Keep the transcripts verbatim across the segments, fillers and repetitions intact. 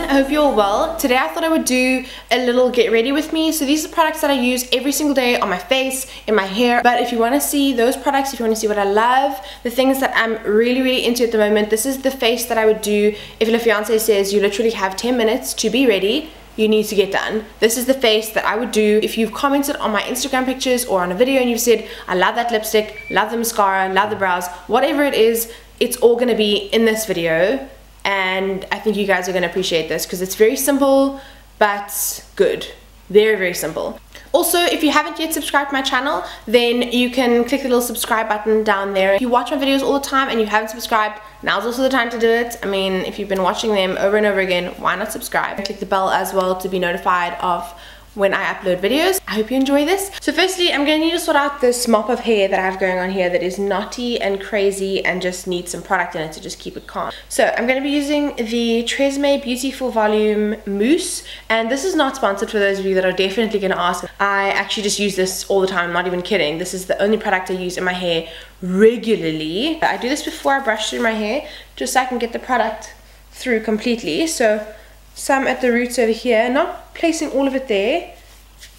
everyone, I hope you're all well. Today I thought I would do a little get ready with me. So these are the products that I use every single day on my face, in my hair. But if you want to see those products, if you want to see what I love, the things that I'm really, really into at the moment, this is the face that I would do if Le Fiancé says you literally have ten minutes to be ready. You need to get done. This is the face that I would do if you've commented on my Instagram pictures or on a video and you've said, I love that lipstick, love the mascara, love the brows, whatever it is, it's all gonna be in this video. And I think you guys are gonna appreciate this because it's very simple, but good. Very, very simple. Also, if you haven't yet subscribed to my channel, then you can click the little subscribe button down there. If you watch my videos all the time and you haven't subscribed, now's also the time to do it. I mean, if you've been watching them over and over again, why not subscribe? Click the bell as well to be notified of when I upload videos. I hope you enjoy this. So firstly, I'm going to need to sort out this mop of hair that I have going on here that is knotty and crazy and just needs some product in it to just keep it calm. So I'm going to be using the Tresemme Beautiful Volume Mousse, and this is not sponsored for those of you that are definitely going to ask. I actually just use this all the time, I'm not even kidding. This is the only product I use in my hair regularly. I do this before I brush through my hair just so I can get the product through completely. So some at the roots over here, not placing all of it there,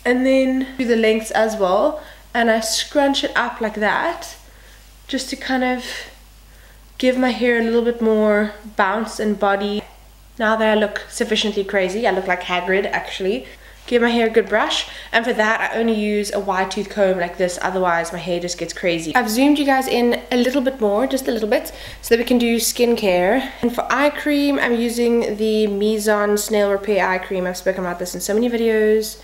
and then do the lengths as well, and I scrunch it up like that just to kind of give my hair a little bit more bounce and body. Now that I look sufficiently crazy, I look like Hagrid actually. Give my hair a good brush, and for that I only use a wide tooth comb like this, otherwise my hair just gets crazy. I've zoomed you guys in a little bit more, just a little bit, so that we can do skincare. And for eye cream, I'm using the Mizon Snail Repair Eye Cream. I've spoken about this in so many videos,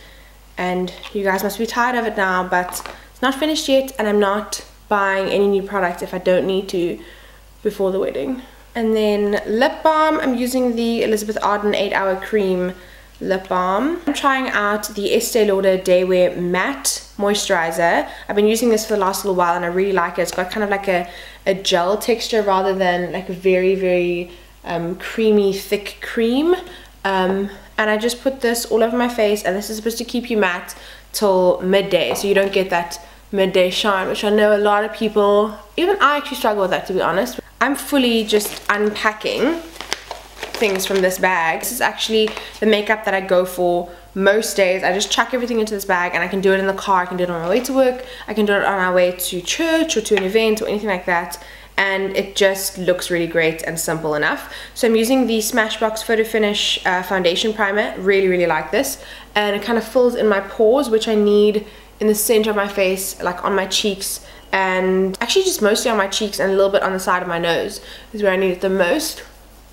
and you guys must be tired of it now, but it's not finished yet, and I'm not buying any new products if I don't need to before the wedding. And then lip balm, I'm using the Elizabeth Arden eight hour cream lip balm. I'm trying out the Estee Lauder Daywear Matte Moisturizer. I've been using this for the last little while and I really like it. It's got kind of like a, a gel texture rather than like a very, very um, creamy, thick cream. Um, and I just put this all over my face, and this is supposed to keep you matte till midday, so you don't get that midday shine, which I know a lot of people, even I actually struggle with that, to be honest. I'm fully just unpacking things from this bag. This is actually the makeup that I go for most days. I just chuck everything into this bag, and I can do it in the car, I can do it on my way to work, I can do it on our way to church or to an event or anything like that, and it just looks really great and simple enough. So I'm using the Smashbox Photo Finish uh, foundation primer. Really, really like this, and it kind of fills in my pores, which I need in the center of my face, like on my cheeks, and actually just mostly on my cheeks and a little bit on the side of my nose is where I need it the most.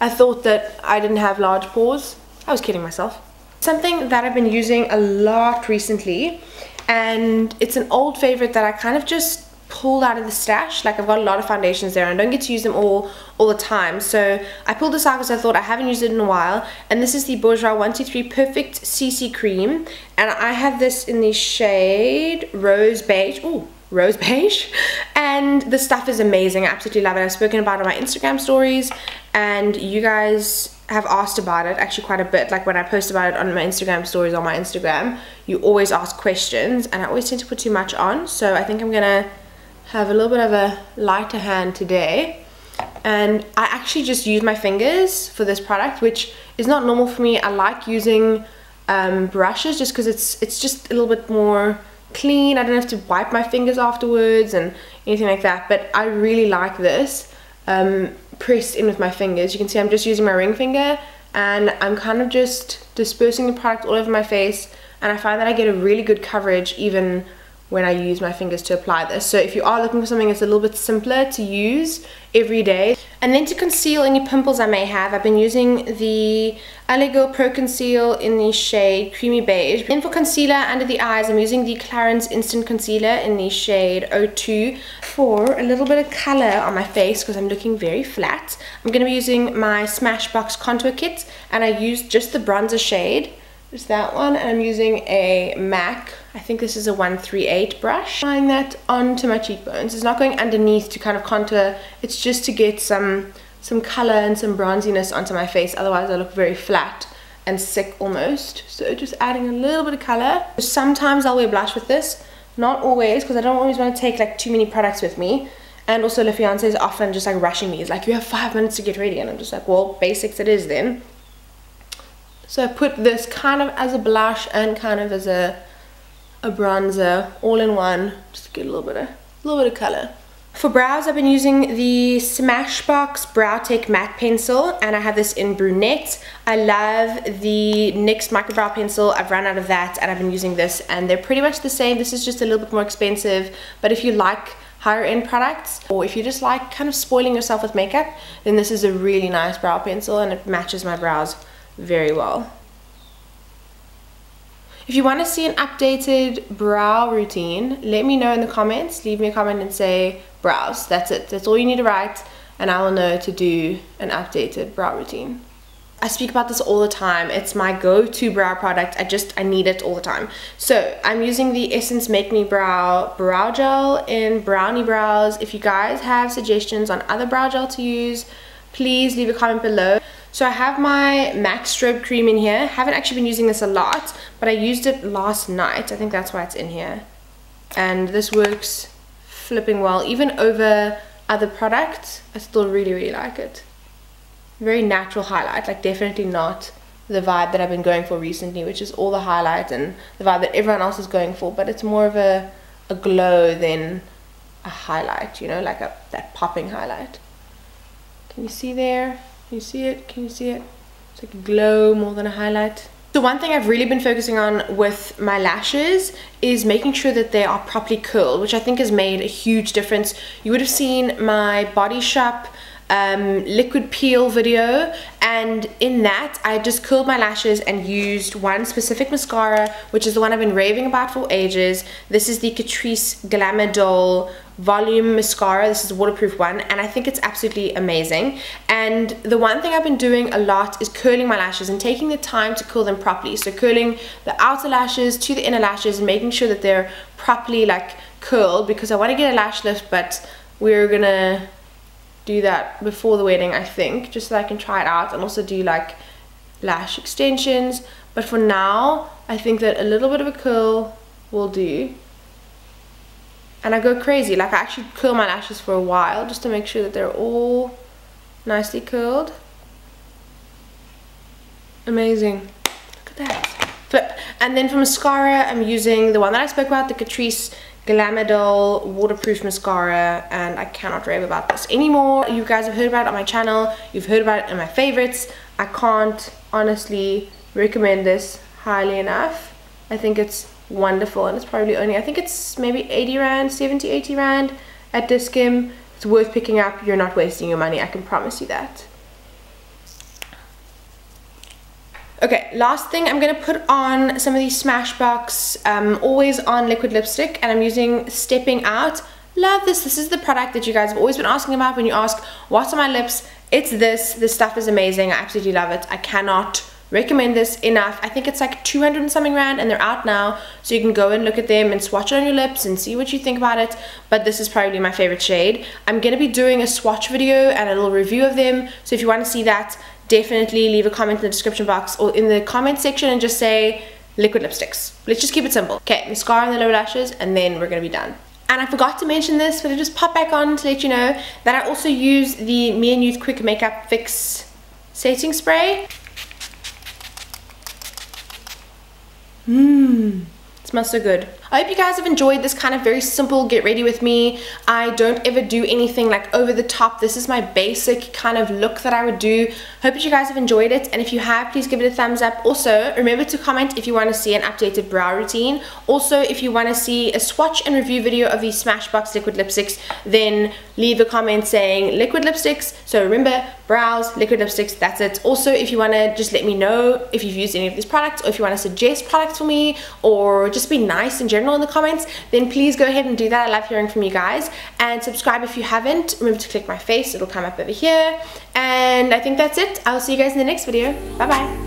I thought that I didn't have large pores. I was kidding myself. Something that I've been using a lot recently, and it's an old favorite that I kind of just pulled out of the stash. Like, I've got a lot of foundations there and I don't get to use them all all the time. So I pulled this out because I thought I haven't used it in a while. And this is the Bourjois one two three Perfect C C Cream. And I have this in the shade Rose Beige. Ooh. Rose Beige, and the stuff is amazing. I absolutely love it. I've spoken about it on my Instagram stories, and you guys have asked about it actually quite a bit. Like, when I post about it on my Instagram stories on my Instagram, you always ask questions, and I always tend to put too much on, so I think I'm gonna have a little bit of a lighter hand today. And I actually just use my fingers for this product, which is not normal for me. I like using um, brushes just because it's it's just a little bit more clean. I don't have to wipe my fingers afterwards and anything like that, but I really like this um, pressed in with my fingers. You can see I'm just using my ring finger, and I'm kind of just dispersing the product all over my face, and I find that I get a really good coverage even when I use my fingers to apply this. So if you are looking for something that's a little bit simpler to use every day. And then to conceal any pimples I may have, I've been using the L A Girl Pro Conceal in the shade Creamy Beige. Then for concealer under the eyes, I'm using the Clarins Instant Concealer in the shade oh two for a little bit of color on my face because I'm looking very flat. I'm going to be using my Smashbox Contour Kit, and I used just the bronzer shade. Just that one, and I'm using a M A C, I think this is a one three eight brush. Applying that onto my cheekbones. It's not going underneath to kind of contour, it's just to get some some color and some bronziness onto my face, otherwise I look very flat and sick almost. So just adding a little bit of color. Sometimes I'll wear blush with this, not always, because I don't always want to take like too many products with me. And also Le Fiancé is often just like rushing me, it's like, you have five minutes to get ready, and I'm just like, well, basics it is then. So I put this kind of as a blush and kind of as a, a bronzer all in one, just to get a little bit of little bit of color. For brows, I've been using the Smashbox Brow Tech Matte Pencil, and I have this in brunette. I love the NYX Microbrow Pencil. I've run out of that, and I've been using this, and they're pretty much the same. This is just a little bit more expensive, but if you like higher end products, or if you just like kind of spoiling yourself with makeup, then this is a really nice brow pencil, and it matches my brows very well. If you want to see an updated brow routine, let me know in the comments. Leave me a comment and say brows. That's it. That's all you need to write, and I will know to do an updated brow routine. I speak about this all the time. It's my go-to brow product. I just, I need it all the time. So I'm using the Essence Make Me Brow Brow Gel in Brownie Brows. If you guys have suggestions on other brow gel to use, please leave a comment below. So I have my M A C strobe cream in here. I haven't actually been using this a lot, but I used it last night. I think that's why it's in here. And this works flipping well. Even over other products, I still really, really like it. Very natural highlight, like definitely not the vibe that I've been going for recently, which is all the highlight and the vibe that everyone else is going for, but it's more of a, a glow than a highlight, you know, like a, that popping highlight. Can you see there? Can you see it? Can you see it? It's like a glow more than a highlight. So one thing I've really been focusing on with my lashes is making sure that they are properly curled, which I think has made a huge difference. You would have seen my Body Shop um, liquid peel video, and in that I just curled my lashes and used one specific mascara, which is the one I've been raving about for ages. This is the Catrice Glamour Doll Volume Mascara. This is a waterproof one, and I think it's absolutely amazing. And the one thing I've been doing a lot is curling my lashes and taking the time to curl them properly. So curling the outer lashes to the inner lashes and making sure that they're properly like curled, because I want to get a lash lift, but we're gonna do that before the wedding, I think, just so I can try it out and also do like lash extensions. But for now, I think that a little bit of a curl will do. And I go crazy, like I actually curl my lashes for a while just to make sure that they're all nicely curled. Amazing. Look at that. Flip. And then for mascara, I'm using the one that I spoke about, the Catrice Glamour Doll Waterproof Mascara, and I cannot rave about this anymore. You guys have heard about it on my channel. You've heard about it in my favorites. I can't honestly recommend this highly enough. I think it's wonderful, and it's probably only, I think it's maybe eighty rand, seventy, eighty rand at Dischem. It's worth picking up. You're not wasting your money, I can promise you that. Okay, last thing, I'm gonna put on some of these Smashbox um, always on liquid lipstick, and I'm using Stepping Out. Love this. This is the product that you guys have always been asking about. When you ask what's on my lips, it's this. This stuff is amazing. I absolutely love it. I cannot recommend this enough. I think it's like two hundred and something rand, and they're out now, so you can go and look at them and swatch it on your lips and see what you think about it. But this is probably my favorite shade. I'm gonna be doing a swatch video and a little review of them, so if you want to see that, definitely leave a comment in the description box or in the comment section and just say liquid lipsticks. Let's just keep it simple. Okay, mascara on the lower lashes, and then we're gonna be done. And I forgot to mention this, but I just pop back on to let you know that I also use the Me and Youth Quick Makeup Fix Setting Spray. Mmm, smells so good. I hope you guys have enjoyed this kind of very simple get ready with me. I don't ever do anything like over the top. This is my basic kind of look that I would do. Hope that you guys have enjoyed it, and if you have, please give it a thumbs up. Also, remember to comment if you want to see an updated brow routine. Also, if you want to see a swatch and review video of these Smashbox liquid lipsticks, then leave a comment saying liquid lipsticks. So remember, brows, liquid lipsticks, that's it. Also, if you want to just let me know if you've used any of these products, or if you want to suggest products for me, or just be nice in general in the comments, then please go ahead and do that. I love hearing from you guys. And subscribe if you haven't. Remember to click my face, it'll come up over here. And I think that's it. I'll see you guys in the next video. Bye bye.